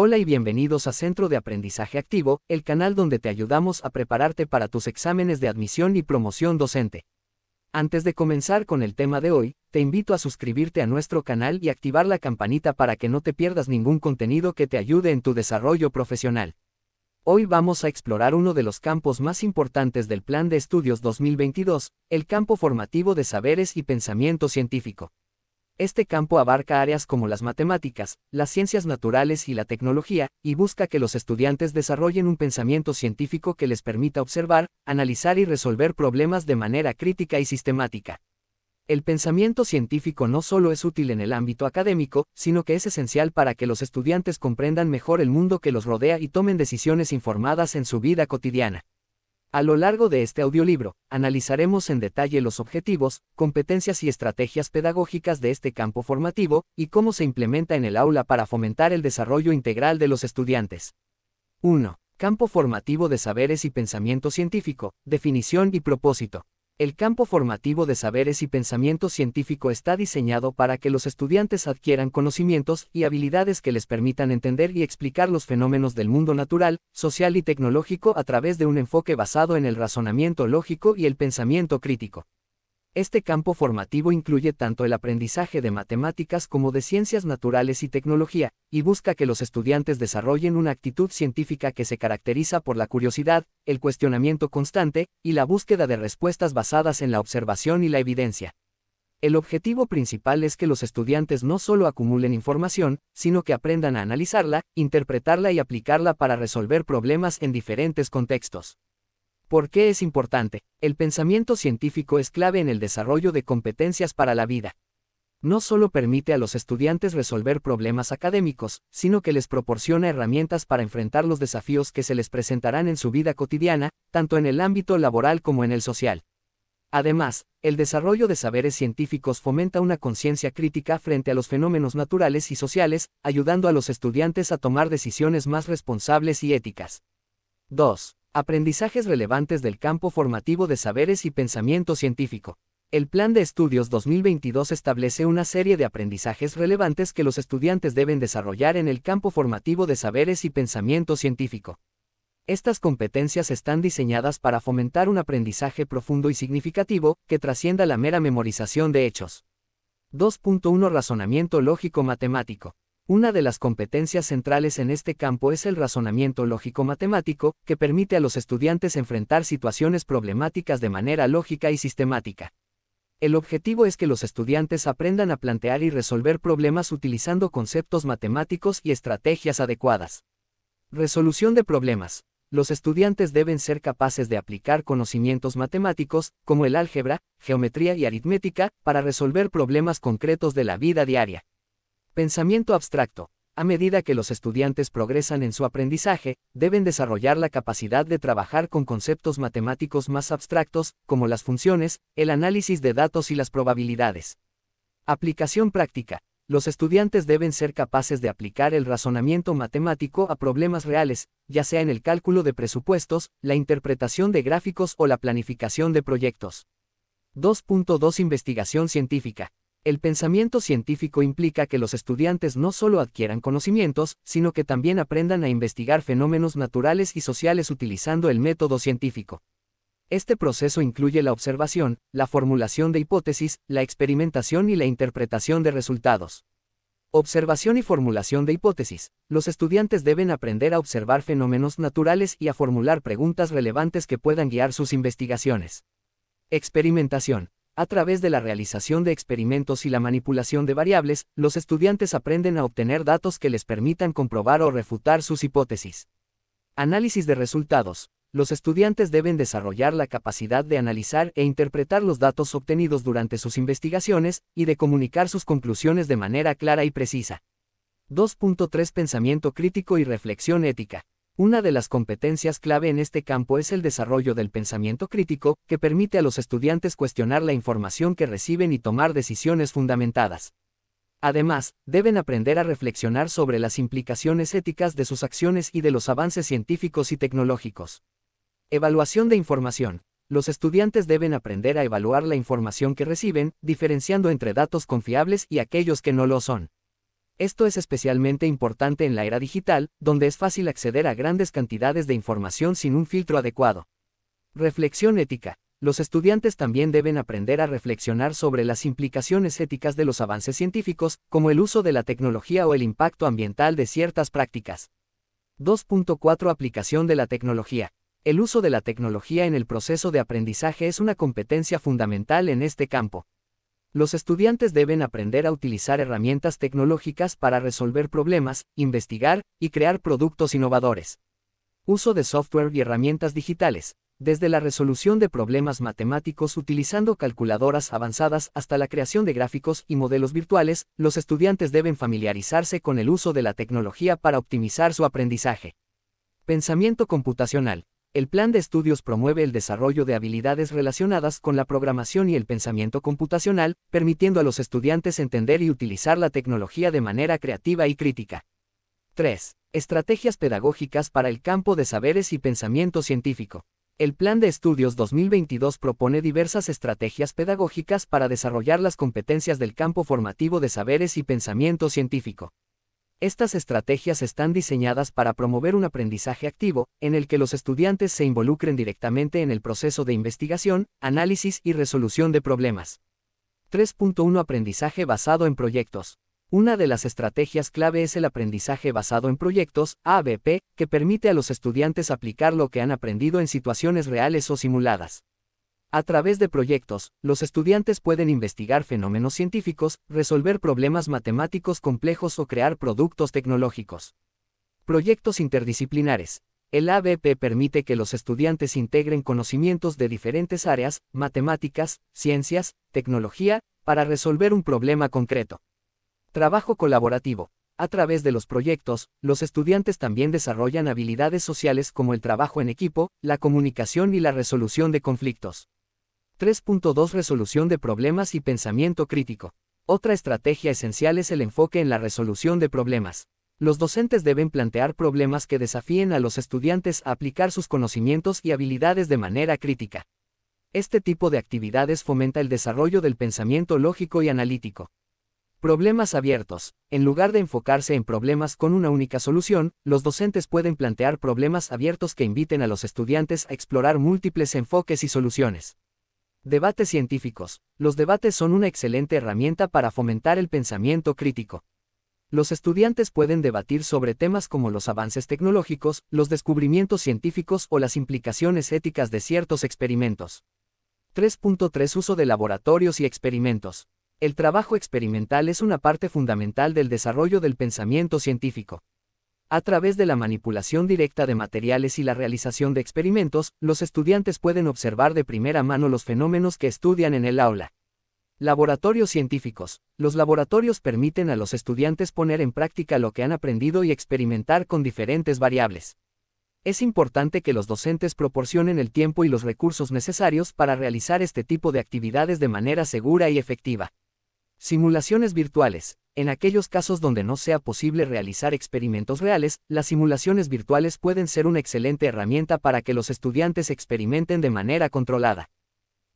Hola y bienvenidos a Centro de Aprendizaje Activo, el canal donde te ayudamos a prepararte para tus exámenes de admisión y promoción docente. Antes de comenzar con el tema de hoy, te invito a suscribirte a nuestro canal y activar la campanita para que no te pierdas ningún contenido que te ayude en tu desarrollo profesional. Hoy vamos a explorar uno de los campos más importantes del Plan de Estudios 2022, el campo formativo de saberes y pensamiento científico. Este campo abarca áreas como las matemáticas, las ciencias naturales y la tecnología, y busca que los estudiantes desarrollen un pensamiento científico que les permita observar, analizar y resolver problemas de manera crítica y sistemática. El pensamiento científico no solo es útil en el ámbito académico, sino que es esencial para que los estudiantes comprendan mejor el mundo que los rodea y tomen decisiones informadas en su vida cotidiana. A lo largo de este audiolibro, analizaremos en detalle los objetivos, competencias y estrategias pedagógicas de este campo formativo, y cómo se implementa en el aula para fomentar el desarrollo integral de los estudiantes. 1. Campo formativo de saberes y pensamiento científico, definición y propósito. El campo formativo de saberes y pensamiento científico está diseñado para que los estudiantes adquieran conocimientos y habilidades que les permitan entender y explicar los fenómenos del mundo natural, social y tecnológico a través de un enfoque basado en el razonamiento lógico y el pensamiento crítico. Este campo formativo incluye tanto el aprendizaje de matemáticas como de ciencias naturales y tecnología, y busca que los estudiantes desarrollen una actitud científica que se caracteriza por la curiosidad, el cuestionamiento constante, y la búsqueda de respuestas basadas en la observación y la evidencia. El objetivo principal es que los estudiantes no solo acumulen información, sino que aprendan a analizarla, interpretarla y aplicarla para resolver problemas en diferentes contextos. ¿Por qué es importante? El pensamiento científico es clave en el desarrollo de competencias para la vida. No solo permite a los estudiantes resolver problemas académicos, sino que les proporciona herramientas para enfrentar los desafíos que se les presentarán en su vida cotidiana, tanto en el ámbito laboral como en el social. Además, el desarrollo de saberes científicos fomenta una conciencia crítica frente a los fenómenos naturales y sociales, ayudando a los estudiantes a tomar decisiones más responsables y éticas. 2. Aprendizajes relevantes del campo formativo de saberes y pensamiento científico. El Plan de Estudios 2022 establece una serie de aprendizajes relevantes que los estudiantes deben desarrollar en el campo formativo de saberes y pensamiento científico. Estas competencias están diseñadas para fomentar un aprendizaje profundo y significativo, que trascienda la mera memorización de hechos. 2.1 Razonamiento lógico-matemático. Una de las competencias centrales en este campo es el razonamiento lógico-matemático, que permite a los estudiantes enfrentar situaciones problemáticas de manera lógica y sistemática. El objetivo es que los estudiantes aprendan a plantear y resolver problemas utilizando conceptos matemáticos y estrategias adecuadas. Resolución de problemas. Los estudiantes deben ser capaces de aplicar conocimientos matemáticos, como el álgebra, geometría y aritmética, para resolver problemas concretos de la vida diaria. Pensamiento abstracto. A medida que los estudiantes progresan en su aprendizaje, deben desarrollar la capacidad de trabajar con conceptos matemáticos más abstractos, como las funciones, el análisis de datos y las probabilidades. Aplicación práctica. Los estudiantes deben ser capaces de aplicar el razonamiento matemático a problemas reales, ya sea en el cálculo de presupuestos, la interpretación de gráficos o la planificación de proyectos. 2.2 Investigación científica. El pensamiento científico implica que los estudiantes no solo adquieran conocimientos, sino que también aprendan a investigar fenómenos naturales y sociales utilizando el método científico. Este proceso incluye la observación, la formulación de hipótesis, la experimentación y la interpretación de resultados. Observación y formulación de hipótesis. Los estudiantes deben aprender a observar fenómenos naturales y a formular preguntas relevantes que puedan guiar sus investigaciones. Experimentación. A través de la realización de experimentos y la manipulación de variables, los estudiantes aprenden a obtener datos que les permitan comprobar o refutar sus hipótesis. Análisis de resultados. Los estudiantes deben desarrollar la capacidad de analizar e interpretar los datos obtenidos durante sus investigaciones, y de comunicar sus conclusiones de manera clara y precisa. 2.3 Pensamiento crítico y reflexión ética. Una de las competencias clave en este campo es el desarrollo del pensamiento crítico, que permite a los estudiantes cuestionar la información que reciben y tomar decisiones fundamentadas. Además, deben aprender a reflexionar sobre las implicaciones éticas de sus acciones y de los avances científicos y tecnológicos. Evaluación de información. Los estudiantes deben aprender a evaluar la información que reciben, diferenciando entre datos confiables y aquellos que no lo son. Esto es especialmente importante en la era digital, donde es fácil acceder a grandes cantidades de información sin un filtro adecuado. Reflexión ética. Los estudiantes también deben aprender a reflexionar sobre las implicaciones éticas de los avances científicos, como el uso de la tecnología o el impacto ambiental de ciertas prácticas. 2.4 Aplicación de la tecnología. El uso de la tecnología en el proceso de aprendizaje es una competencia fundamental en este campo. Los estudiantes deben aprender a utilizar herramientas tecnológicas para resolver problemas, investigar y crear productos innovadores. Uso de software y herramientas digitales. Desde la resolución de problemas matemáticos utilizando calculadoras avanzadas hasta la creación de gráficos y modelos virtuales, los estudiantes deben familiarizarse con el uso de la tecnología para optimizar su aprendizaje. Pensamiento computacional. El Plan de Estudios promueve el desarrollo de habilidades relacionadas con la programación y el pensamiento computacional, permitiendo a los estudiantes entender y utilizar la tecnología de manera creativa y crítica. 3. Estrategias pedagógicas para el campo de saberes y pensamiento científico. El Plan de Estudios 2022 propone diversas estrategias pedagógicas para desarrollar las competencias del campo formativo de saberes y pensamiento científico. Estas estrategias están diseñadas para promover un aprendizaje activo, en el que los estudiantes se involucren directamente en el proceso de investigación, análisis y resolución de problemas. 3.1 Aprendizaje basado en proyectos. Una de las estrategias clave es el aprendizaje basado en proyectos, ABP, que permite a los estudiantes aplicar lo que han aprendido en situaciones reales o simuladas. A través de proyectos, los estudiantes pueden investigar fenómenos científicos, resolver problemas matemáticos complejos o crear productos tecnológicos. Proyectos interdisciplinares. El ABP permite que los estudiantes integren conocimientos de diferentes áreas, matemáticas, ciencias, tecnología, para resolver un problema concreto. Trabajo colaborativo. A través de los proyectos, los estudiantes también desarrollan habilidades sociales como el trabajo en equipo, la comunicación y la resolución de conflictos. 3.2 Resolución de problemas y pensamiento crítico. Otra estrategia esencial es el enfoque en la resolución de problemas. Los docentes deben plantear problemas que desafíen a los estudiantes a aplicar sus conocimientos y habilidades de manera crítica. Este tipo de actividades fomenta el desarrollo del pensamiento lógico y analítico. Problemas abiertos. En lugar de enfocarse en problemas con una única solución, los docentes pueden plantear problemas abiertos que inviten a los estudiantes a explorar múltiples enfoques y soluciones. Debates científicos. Los debates son una excelente herramienta para fomentar el pensamiento crítico. Los estudiantes pueden debatir sobre temas como los avances tecnológicos, los descubrimientos científicos o las implicaciones éticas de ciertos experimentos. 3.3 Uso de laboratorios y experimentos. El trabajo experimental es una parte fundamental del desarrollo del pensamiento científico. A través de la manipulación directa de materiales y la realización de experimentos, los estudiantes pueden observar de primera mano los fenómenos que estudian en el aula. Laboratorios científicos. Los laboratorios permiten a los estudiantes poner en práctica lo que han aprendido y experimentar con diferentes variables. Es importante que los docentes proporcionen el tiempo y los recursos necesarios para realizar este tipo de actividades de manera segura y efectiva. Simulaciones virtuales. En aquellos casos donde no sea posible realizar experimentos reales, las simulaciones virtuales pueden ser una excelente herramienta para que los estudiantes experimenten de manera controlada.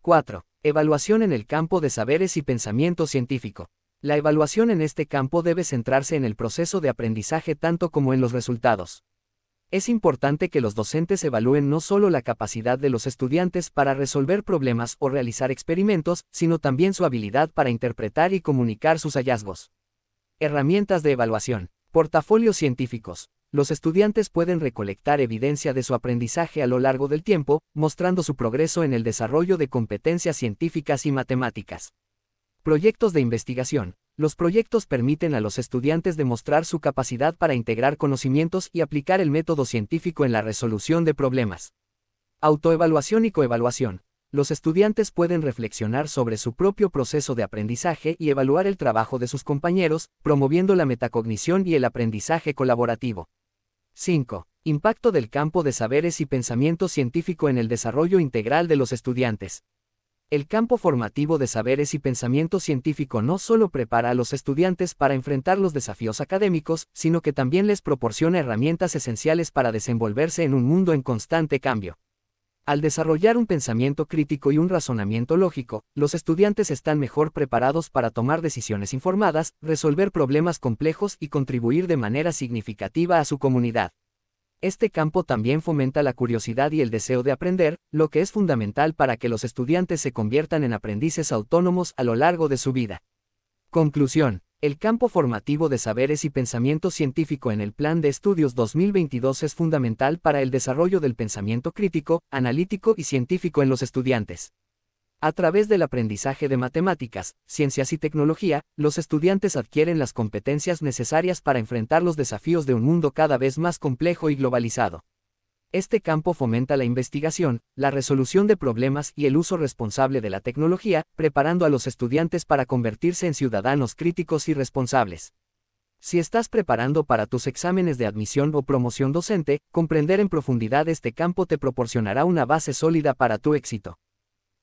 4. Evaluación en el campo de saberes y pensamiento científico. La evaluación en este campo debe centrarse en el proceso de aprendizaje tanto como en los resultados. Es importante que los docentes evalúen no solo la capacidad de los estudiantes para resolver problemas o realizar experimentos, sino también su habilidad para interpretar y comunicar sus hallazgos. Herramientas de evaluación. Portafolios científicos. Los estudiantes pueden recolectar evidencia de su aprendizaje a lo largo del tiempo, mostrando su progreso en el desarrollo de competencias científicas y matemáticas. Proyectos de investigación. Los proyectos permiten a los estudiantes demostrar su capacidad para integrar conocimientos y aplicar el método científico en la resolución de problemas. Autoevaluación y coevaluación. Los estudiantes pueden reflexionar sobre su propio proceso de aprendizaje y evaluar el trabajo de sus compañeros, promoviendo la metacognición y el aprendizaje colaborativo. 5. Impacto del campo de saberes y pensamiento científico en el desarrollo integral de los estudiantes. El campo formativo de saberes y pensamiento científico no solo prepara a los estudiantes para enfrentar los desafíos académicos, sino que también les proporciona herramientas esenciales para desenvolverse en un mundo en constante cambio. Al desarrollar un pensamiento crítico y un razonamiento lógico, los estudiantes están mejor preparados para tomar decisiones informadas, resolver problemas complejos y contribuir de manera significativa a su comunidad. Este campo también fomenta la curiosidad y el deseo de aprender, lo que es fundamental para que los estudiantes se conviertan en aprendices autónomos a lo largo de su vida. Conclusión. El campo formativo de saberes y pensamiento científico en el Plan de Estudios 2022 es fundamental para el desarrollo del pensamiento crítico, analítico y científico en los estudiantes. A través del aprendizaje de matemáticas, ciencias y tecnología, los estudiantes adquieren las competencias necesarias para enfrentar los desafíos de un mundo cada vez más complejo y globalizado. Este campo fomenta la investigación, la resolución de problemas y el uso responsable de la tecnología, preparando a los estudiantes para convertirse en ciudadanos críticos y responsables. Si estás preparando para tus exámenes de admisión o promoción docente, comprender en profundidad este campo te proporcionará una base sólida para tu éxito.